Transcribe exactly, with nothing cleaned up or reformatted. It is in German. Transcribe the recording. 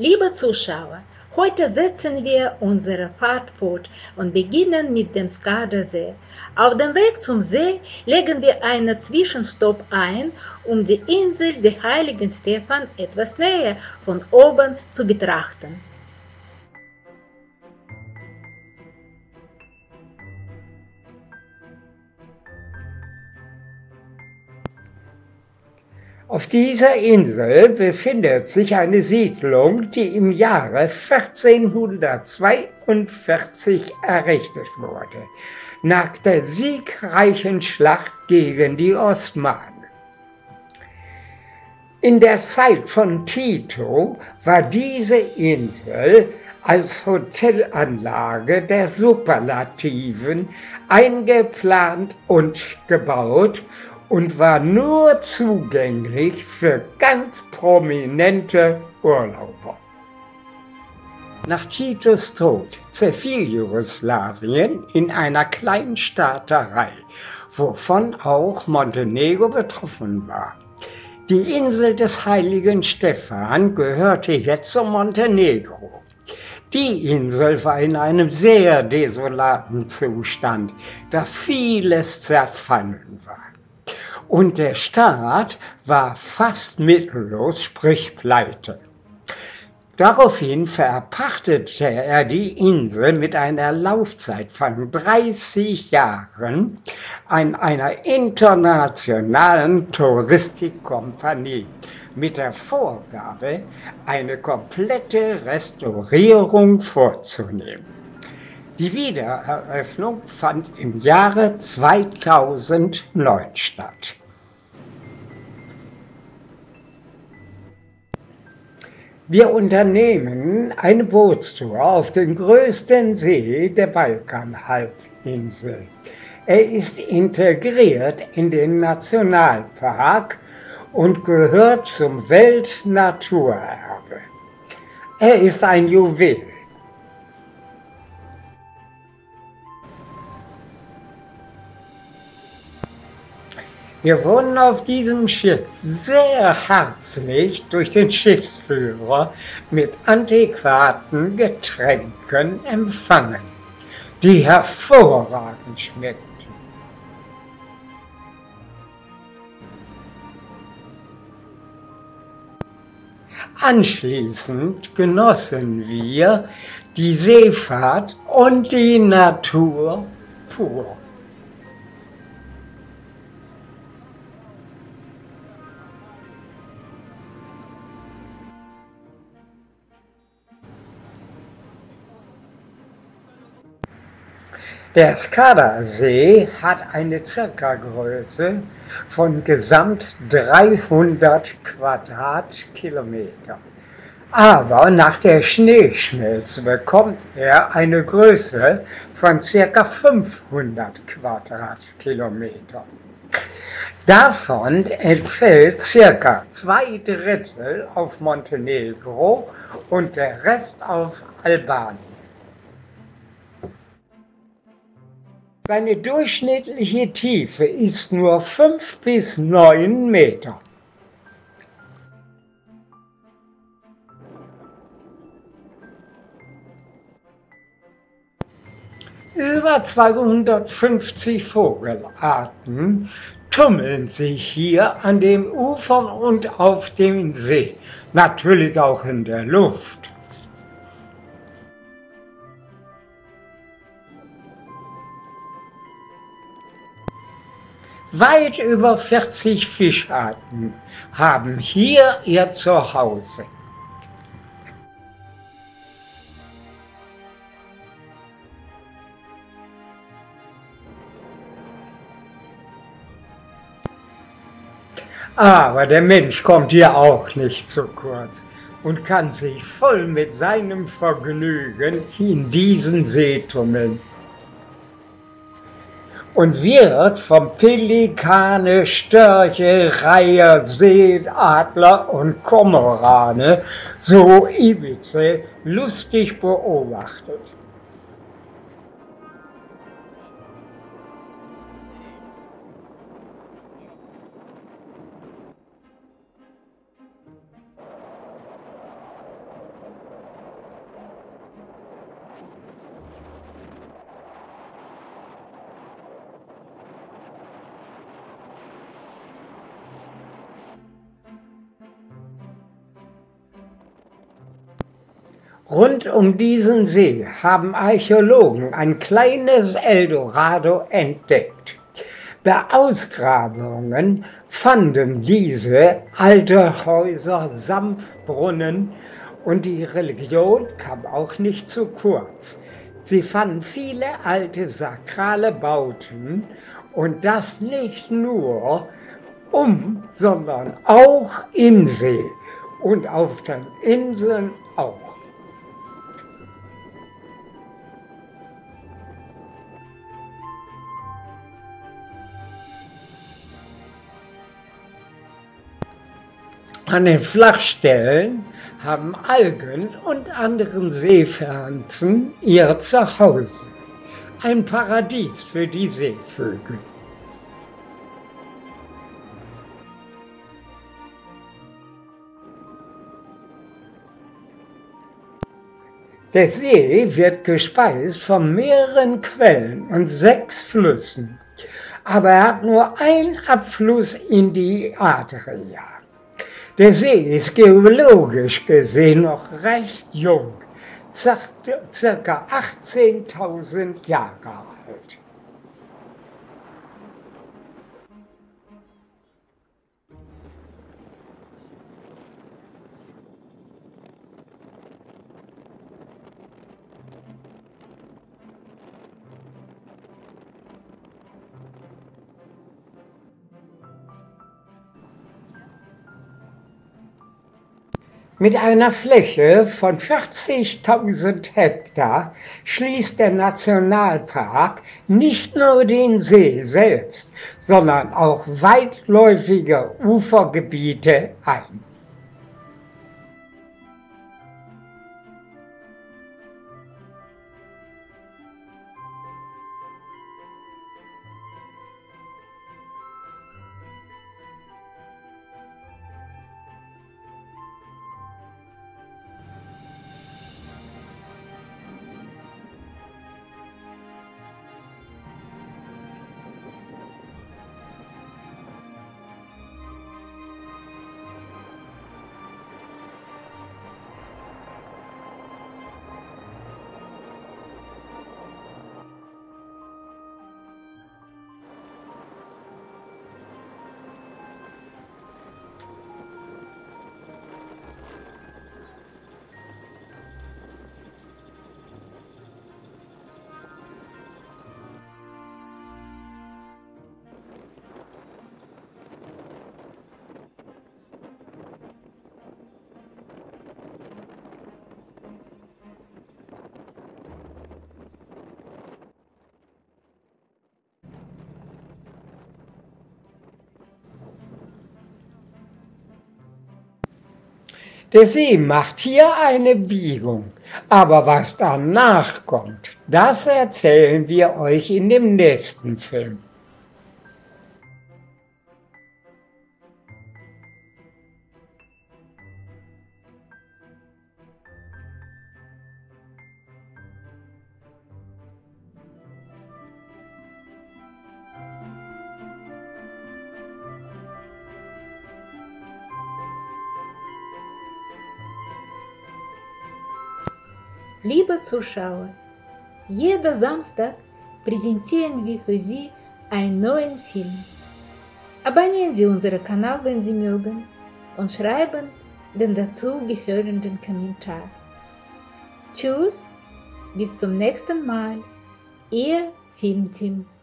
Liebe Zuschauer, heute setzen wir unsere Fahrt fort und beginnen mit dem Skadersee. Auf dem Weg zum See legen wir einen Zwischenstopp ein, um die Insel des Heiligen Stefan etwas näher von oben zu betrachten. Auf dieser Insel befindet sich eine Siedlung, die im Jahre vierzehnhundertzweiundvierzig errichtet wurde, nach der siegreichen Schlacht gegen die Osmanen. In der Zeit von Tito war diese Insel als Hotelanlage der Superlativen eingeplant und gebaut und war nur zugänglich für ganz prominente Urlauber. Nach Titos Tod zerfiel Jugoslawien in einer kleinen Staaterei, wovon auch Montenegro betroffen war. Die Insel des Heiligen Stefan gehörte jetzt zu Montenegro. Die Insel war in einem sehr desolaten Zustand, da vieles zerfallen war. Und der Staat war fast mittellos, sprich pleite. Daraufhin verpachtete er die Insel mit einer Laufzeit von dreißig Jahren an einer internationalen Touristikkompanie mit der Vorgabe, eine komplette Restaurierung vorzunehmen. Die Wiedereröffnung fand im Jahre zweitausendneun statt. Wir unternehmen eine Bootstour auf den größten See der Balkanhalbinsel. Er ist integriert in den Nationalpark und gehört zum Weltnaturerbe. Er ist ein Juwel. Wir wurden auf diesem Schiff sehr herzlich durch den Schiffsführer mit antiquaten Getränken empfangen, die hervorragend schmeckten. Anschließend genossen wir die Seefahrt und die Natur pur. Der Skadersee hat eine Zirkagröße von gesamt dreihundert Quadratkilometer. Aber nach der Schneeschmelze bekommt er eine Größe von ca. fünfhundert Quadratkilometer. Davon entfällt ca. zwei Drittel auf Montenegro und der Rest auf Albanien. Seine durchschnittliche Tiefe ist nur fünf bis neun Meter. Über zweihundertfünfzig Vogelarten tummeln sich hier an dem Ufer und auf dem See, natürlich auch in der Luft. Weit über vierzig Fischarten haben hier ihr Zuhause. Aber der Mensch kommt hier auch nicht zu kurz und kann sich voll mit seinem Vergnügen in diesen See tummeln und wird vom Pelikane, Störche, Reiher, Seeadler und Kormorane, so Ibize, lustig beobachtet. Rund um diesen See haben Archäologen ein kleines Eldorado entdeckt. Bei Ausgrabungen fanden diese alte Häuser, Sanftbrunnen, und die Religion kam auch nicht zu kurz. Sie fanden viele alte sakrale Bauten, und das nicht nur um, sondern auch im See und auf den Inseln auch. An den Flachstellen haben Algen und anderen Seepflanzen ihr Zuhause. Ein Paradies für die Seevögel. Der See wird gespeist von mehreren Quellen und sechs Flüssen, aber er hat nur einen Abfluss in die Adria. Der See ist geologisch gesehen noch recht jung, circa achtzehntausend Jahre alt. Mit einer Fläche von vierzigtausend Hektar schließt der Nationalpark nicht nur den See selbst, sondern auch weitläufige Ufergebiete ein. Der See macht hier eine Biegung, aber was danach kommt, das erzählen wir euch in dem nächsten Film. Liebe Zuschauer, jeden Samstag präsentieren wir für Sie einen neuen Film. Abonnieren Sie unseren Kanal, wenn Sie mögen, und schreiben den dazu gehörenden Kommentar. Tschüss, bis zum nächsten Mal, Ihr Filmteam.